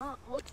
What?